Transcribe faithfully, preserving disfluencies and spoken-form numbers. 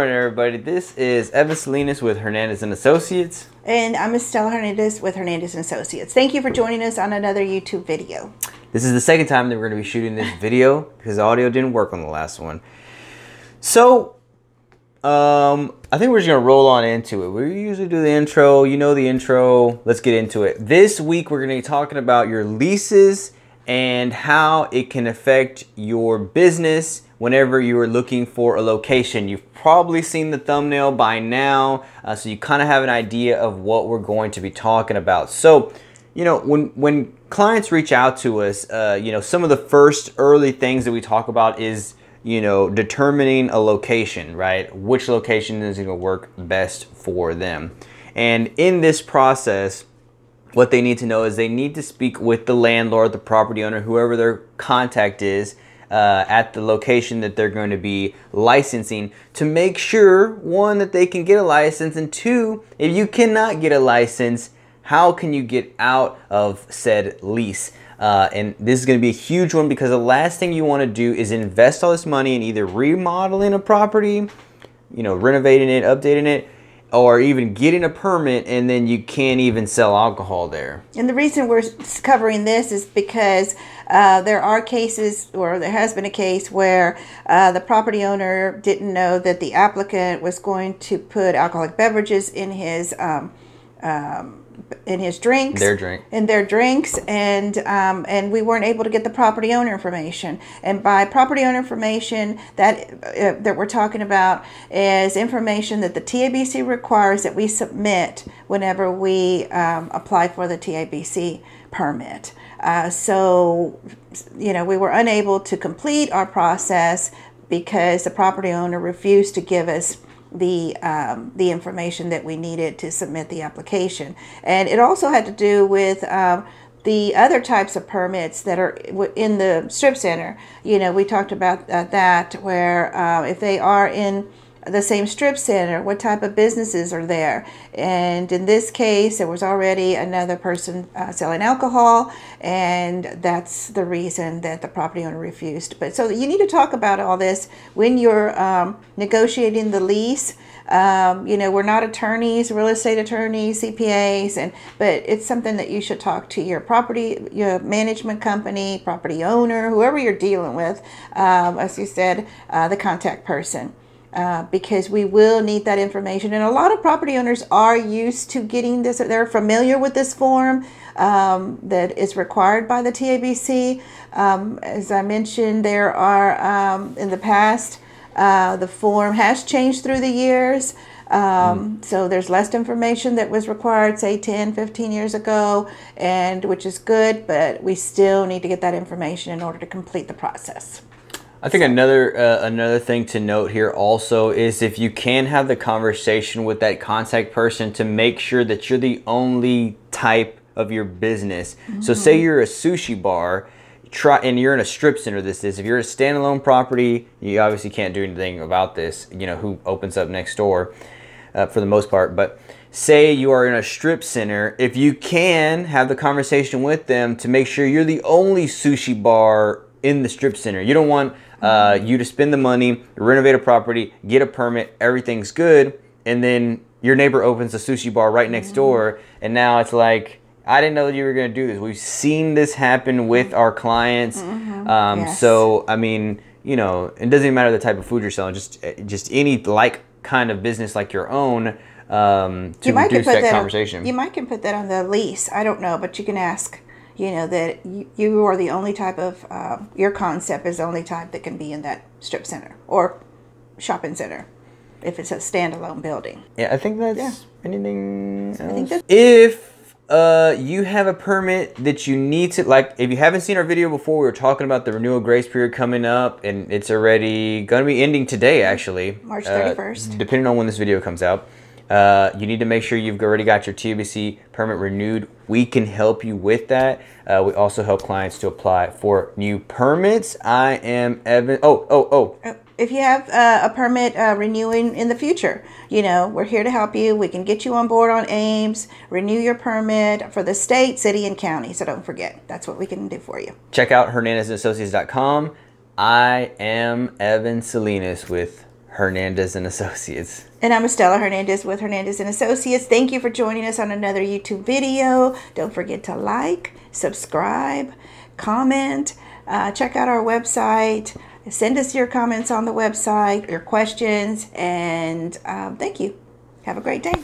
morning, everybody. This is Eva Salinas with Hernandez and Associates. And I'm Estella Hernandez with Hernandez and Associates. Thank you for joining us on another YouTube video. This is the second time that we're going to be shooting this video because the audio didn't work on the last one. So, um, I think we're just going to roll on into it. We usually do the intro. You know the intro. Let's get into it. This week, we're going to be talking about your leases and how it can affect your business whenever you are looking for a location. You've probably seen the thumbnail by now, uh, so you kind of have an idea of what we're going to be talking about. So, you know, when when clients reach out to us, uh, you know, some of the first early things that we talk about is, you know, determining a location, right? Which location is going to work best for them. And in this process, what they need to know is they need to speak with the landlord, the property owner, whoever their contact is, Uh, at the location that they're going to be licensing, to make sure, one, that they can get a license, and two, if you cannot get a license, how can you get out of said lease? Uh, and this is going to be a huge one, because the last thing you want to do is invest all this money in either remodeling a property, you know, renovating it, updating it, or even getting a permit, and then you can't even sell alcohol there. And the reason we're covering this is because uh, there are cases, or there has been a case, where uh, the property owner didn't know that the applicant was going to put alcoholic beverages in his um, um, in his drinks, their drink, in their drinks, and um, and we weren't able to get the property owner information. And by property owner information, that uh, that we're talking about is information that the T A B C requires that we submit whenever we um, apply for the T A B C permit. Uh, so, you know, we were unable to complete our process because the property owner refused to give us the um, the information that we needed to submit the application. And it also had to do with um, the other types of permits that are in the strip center. You know, we talked about that, where uh, if they are in the same strip center, what type of businesses are there? And in this case, there was already another person uh, selling alcohol, and that's the reason that the property owner refused. But so you need to talk about all this when you're um, negotiating the lease. Um, you know, we're not attorneys, real estate attorneys, C P As, and but it's something that you should talk to your property, your management company, property owner, whoever you're dealing with, um, as you said, uh, the contact person. Uh, because we will need that information. And a lot of property owners are used to getting this, they're familiar with this form um, that is required by the T A B C. Um, as I mentioned, there are, um, in the past, uh, the form has changed through the years. Um, mm. So there's less information that was required, say ten, fifteen years ago, and which is good, but we still need to get that information in order to complete the process. I think another uh, another thing to note here also is, if you can have the conversation with that contact person, to make sure that you're the only type of your business. Mm-hmm. So say you're a sushi bar, try, and you're in a strip center, this is, if you're a standalone property, you obviously can't do anything about this, you know, who opens up next door uh, for the most part. But say you are in a strip center, if you can have the conversation with them to make sure you're the only sushi bar in the strip center. You don't want uh, you to spend the money, renovate a property, get a permit, everything's good, and then your neighbor opens a sushi bar right next door, and now it's like, I didn't know you were going to do this. We've seen this happen with our clients. Mm-hmm. um, yes. So, I mean, you know, it doesn't even matter the type of food you're selling, just, just any like kind of business like your own, um, to reduce that conversation. You might can put that on the lease. I don't know, but you can ask. You know, that you are the only type of, uh, your concept is the only type that can be in that strip center or shopping center, if it's a standalone building. Yeah, I think that's yeah. anything else? I think that's if uh, you have a permit that you need to, like, if you haven't seen our video before, we were talking about the renewal grace period coming up, and it's already going to be ending today, actually. March thirty-first. Uh, depending on when this video comes out. Uh, you need to make sure you've already got your T A B C permit renewed. We can help you with that. Uh, we also help clients to apply for new permits. I am Evan. Oh, oh, oh. If you have uh, a permit uh, renewing in the future, you know, we're here to help you. We can get you on board on A I M S, renew your permit for the state, city, and county. So don't forget, that's what we can do for you. Check out Hernandez and Associates dot com. I am Evan Salinas with Hernandez and Associates. And I'm Estella Hernandez with Hernandez and Associates. Thank you for joining us on another YouTube video. Don't forget to like, subscribe, comment, uh, check out our website, send us your comments on the website, your questions, and um, thank you. Have a great day.